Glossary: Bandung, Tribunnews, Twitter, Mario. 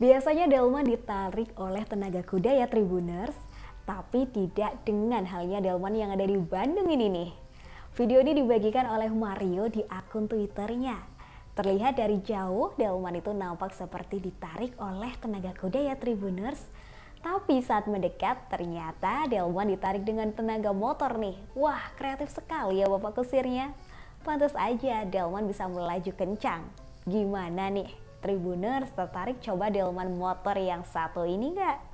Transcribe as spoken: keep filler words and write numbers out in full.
Biasanya delman ditarik oleh tenaga kuda ya Tribuners, tapi tidak dengan halnya delman yang ada di Bandung ini nih. Video ini dibagikan oleh Mario di akun Twitternya. Terlihat dari jauh delman itu nampak seperti ditarik oleh tenaga kuda ya Tribuners, tapi saat mendekat ternyata delman ditarik dengan tenaga motor nih. Wah, kreatif sekali ya bapak kusirnya. Pantas aja delman bisa melaju kencang. Gimana nih Tribuners, tertarik coba delman motor yang satu ini nggak?